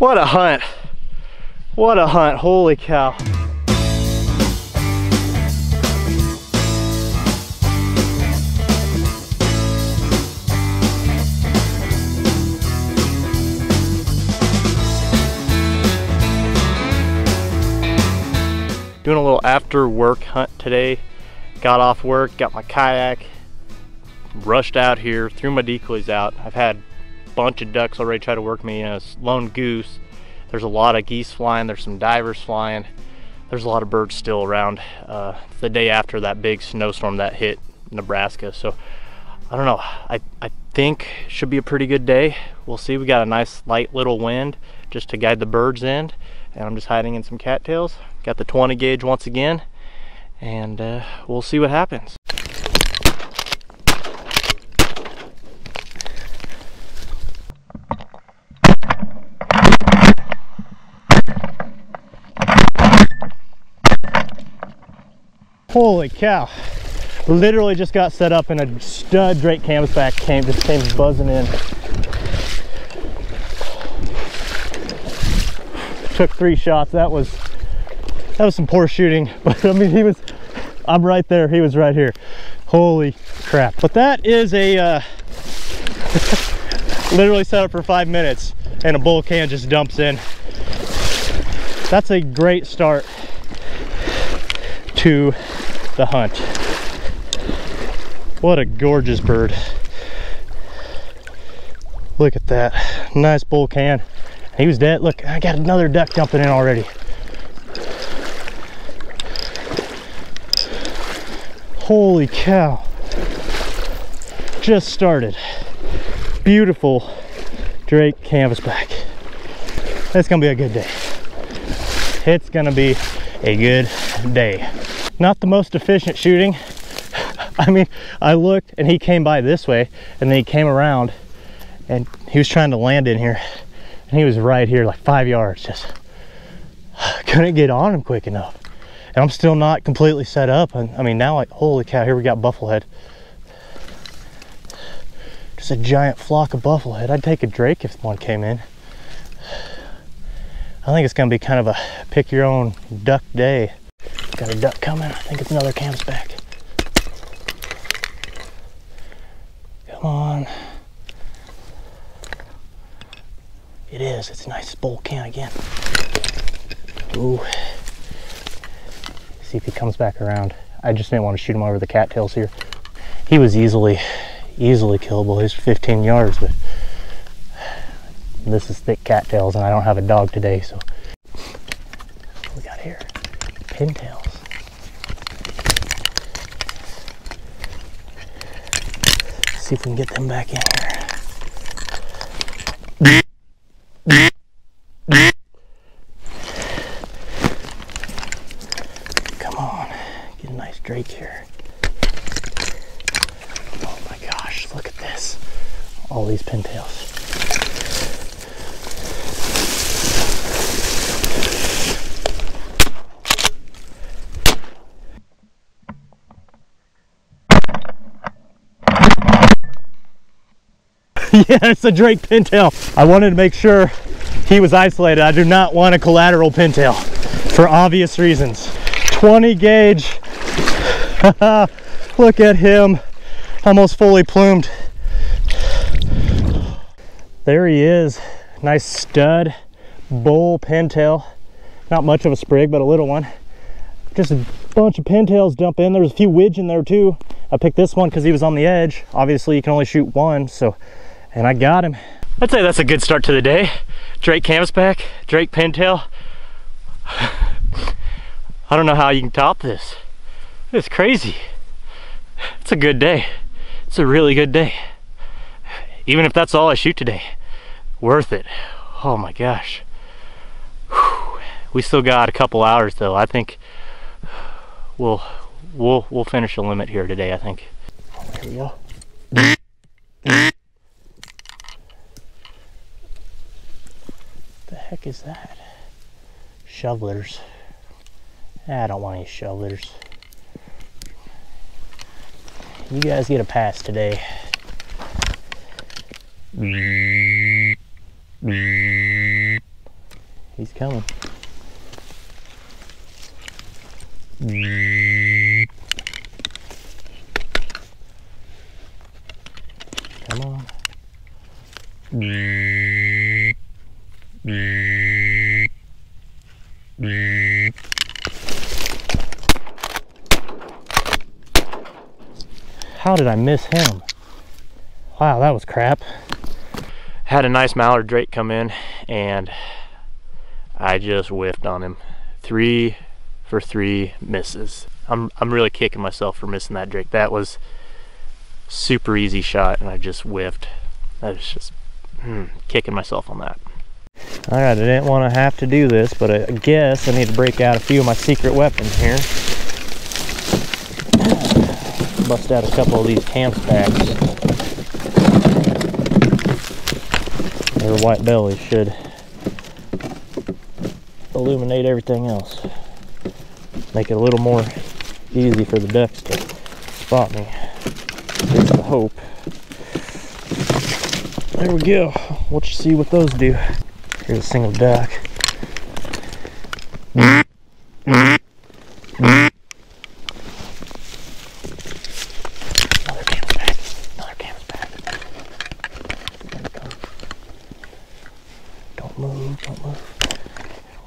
What a hunt. What a hunt, holy cow. Doing a little after work hunt today. Got off work, got my kayak, rushed out here, threw my decoys out. I've had a bunch of ducks already try to work me, a lone goose. There's a lot of geese flying, there's some divers flying, there's a lot of birds still around. It's the day after that big snowstorm that hit Nebraska, so I don't know. I think should be a pretty good day. We'll see. We got a nice light little wind just to guide the birds in, and I'm just hiding in some cattails. Got the 20 gauge once again, and we'll see what happens. Holy cow. Literally just got set up and a stud drake canvasback just came buzzing in. Took 3 shots. That was some poor shooting, but I mean, I'm right there, he was right here. Holy crap. But that is a, literally set up for 5 minutes and a bull can just dumps in. That's a great start to the hunt. What a gorgeous bird. Look at that, nice bull can. He was dead. Look, I got another duck dumping in already. Holy cow, just started. Beautiful drake canvasback. It's gonna be a good day. It's gonna be a good day. Not the most efficient shooting. I mean, I looked and he came by this way and then he came around and he was trying to land in here and he was right here like 5 yards, just couldn't get on him quick enough. And I'm still not completely set up. I mean, now, like, holy cow, here we got bufflehead. Just a giant flock of bufflehead. I'd take a drake if one came in. I think it's gonna be kind of a pick your own duck day. Got a duck coming. I think it's another canvasback. Come on. It is. It's a nice bull can again. Ooh. See if he comes back around. I just didn't want to shoot him over the cattails here. He was easily killable. He's 15 yards, but this is thick cattails and I don't have a dog today, so. What we got here? Pintails. Let's see if we can get them back in here. Drake here. Oh my gosh, look at this. All these pintails. Yeah, it's a drake pintail. I wanted to make sure he was isolated. I do not want a collateral pintail for obvious reasons. 20 gauge. Look at him, almost fully plumed. There he is, nice stud bull pintail. Not much of a sprig, but a little one. Just a bunch of pintails dump in. There was a few widge in there too. I picked this one because he was on the edge. Obviously you can only shoot one, so, and I got him. I'd say that's a good start to the day. Drake canvasback, drake pintail. I don't know how you can top this. It's crazy. It's a good day. It's a really good day. Even if that's all I shoot today, worth it. Oh my gosh. Whew. We still got a couple hours though. I think we'll finish the limit here today, I think. There we go. What the heck is that? Shovelers. I don't want any shovelers. You guys get a pass today. He's coming. Come on. How did I miss him? Wow, that was crap. Had a nice mallard drake come in and I just whiffed on him. 3 for 3 misses. I'm really kicking myself for missing that drake. That was super easy shot and I just whiffed. I was just kicking myself on that. All right, I didn't want to have to do this, but I guess I need to break out a few of my secret weapons here. Bust out a couple of these canvasbacks. Their white belly should illuminate everything else. Make it a little more easy for the ducks to spot me. That's the hope. There we go. We'll just see what those do. Here's a single duck.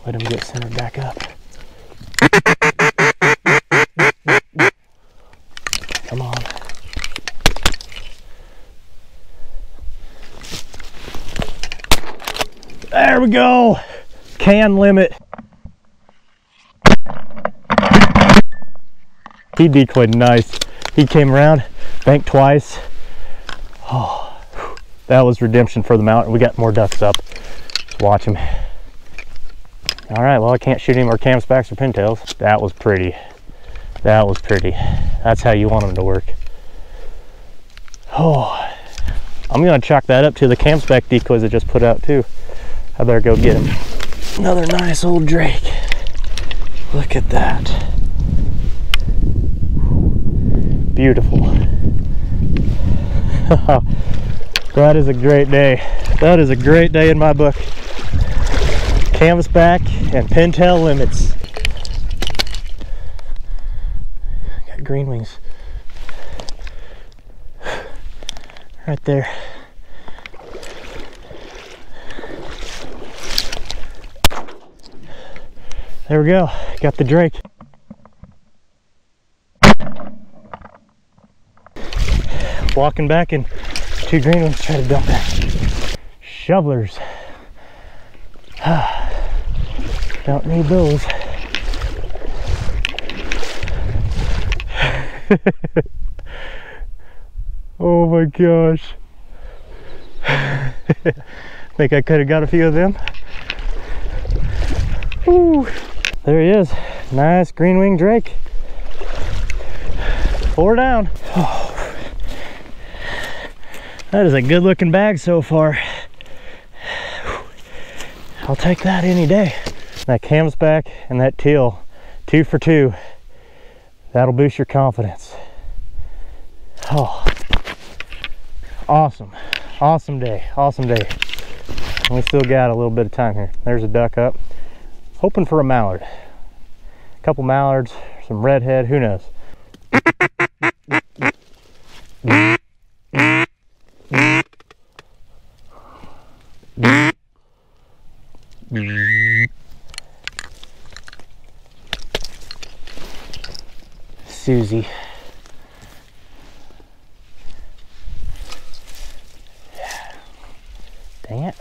Let him get centered back up. Come on. There we go. Can limit. He decoyed nice. He came around, banked twice. Oh, that was redemption for the mountain. We got more ducks up. Watch him. All right, well, I can't shoot any more canvasbacks or pintails. That was pretty. That was pretty. That's how you want them to work. Oh, I'm gonna chalk that up to the canvasback decoys I just put out too. I better go get him. Another nice old drake. Look at that. Beautiful. That is a great day. That is a great day in my book. Canvasback and pintail limits. Got green wings right there. There we go. Got the drake. Walking back and two green ones try to dump that. Shovelers. Don't need those. Oh my gosh. Think I could have got a few of them. Ooh, there he is. Nice green winged drake. 4 down. Oh, that is a good looking bag so far. I'll take that any day. That canvasback and that teal, 2 for 2. That'll boost your confidence. Oh, awesome. Awesome day, awesome day. And we still got a little bit of time here. There's a duck up. Hoping for a mallard. A couple mallards, some redhead, who knows. Susie. Dang it.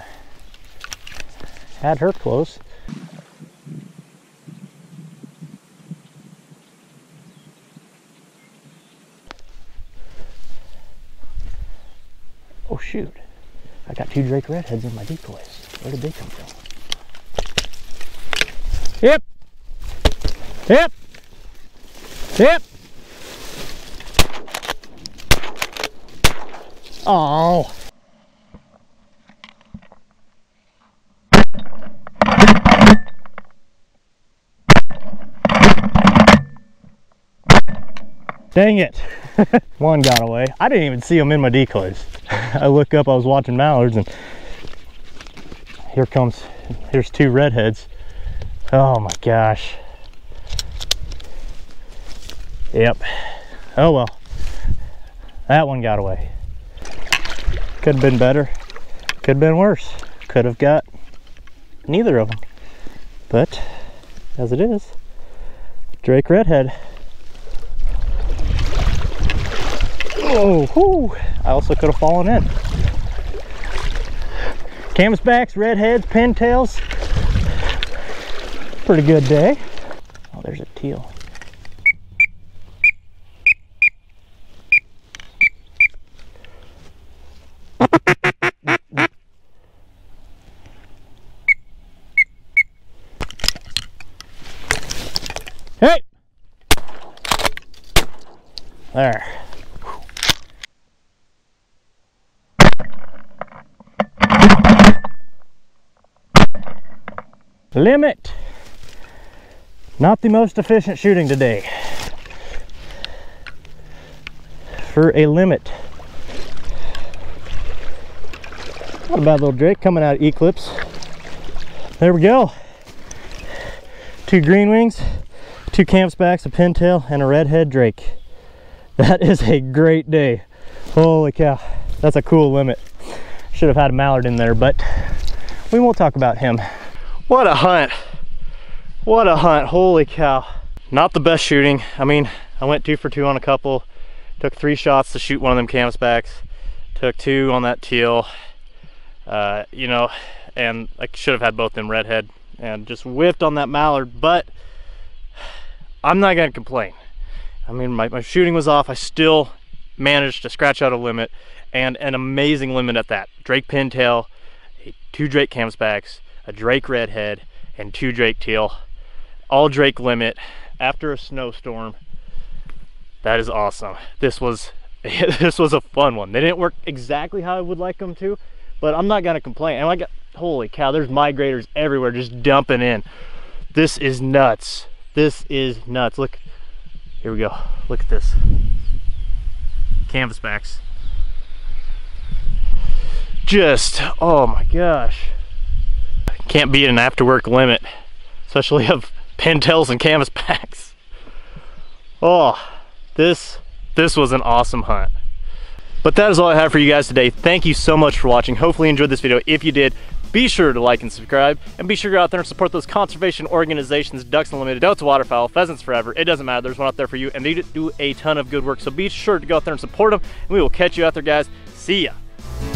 Had her close. Oh shoot. I got 2 drake redheads in my decoys. Where did they come from? Yep. Yep. Yep. Oh. Dang it. One got away. I didn't even see him in my decoys. I look up, I was watching mallards, and here comes There's two redheads. Oh my gosh. Yep. Oh well. That one got away. Could have been better. Could have been worse. Could have got neither of them. But as it is, Drake redhead. Oh, whoo. I also could have fallen in. Canvasbacks, redheads, pintails. Pretty good day. Oh, there's a teal. Hey! There. Limit. Not the most efficient shooting today for a limit. What a bad little Drake coming out of Eclipse. There we go. Two green wings, two canvasbacks, a pintail, and a redhead Drake. That is a great day. Holy cow. That's a cool limit. Should have had a mallard in there, but we won't talk about him. What a hunt. What a hunt. Holy cow. Not the best shooting. I mean, I went 2 for 2 on a couple. Took 3 shots to shoot one of them canvasbacks. Took 2 on that teal. You know, and I should have had both them redhead and just whiffed on that mallard, but I'm not going to complain. I mean, my shooting was off. I still managed to scratch out a limit, and an amazing limit at that. Drake pintail, 2 Drake canvasbacks, a Drake redhead, and 2 Drake teal. All Drake limit after a snowstorm. That is awesome. This was a fun one. They didn't work exactly how I would like them to, but I'm not going to complain. And I got, holy cow, there's migrators everywhere just dumping in. This is nuts. This is nuts. Look, here we go. Look at this. Canvasbacks. Just, oh my gosh. Can't beat an after work limit, especially of pintails and canvasbacks. Oh, this was an awesome hunt. But that is all I have for you guys today. Thank you so much for watching. Hopefully you enjoyed this video. If you did, be sure to like and subscribe, and be sure to go out there and support those conservation organizations, Ducks Unlimited, Delta Waterfowl, Pheasants Forever. It doesn't matter, there's one out there for you, and they do a ton of good work. So be sure to go out there and support them, and we will catch you out there, guys. See ya.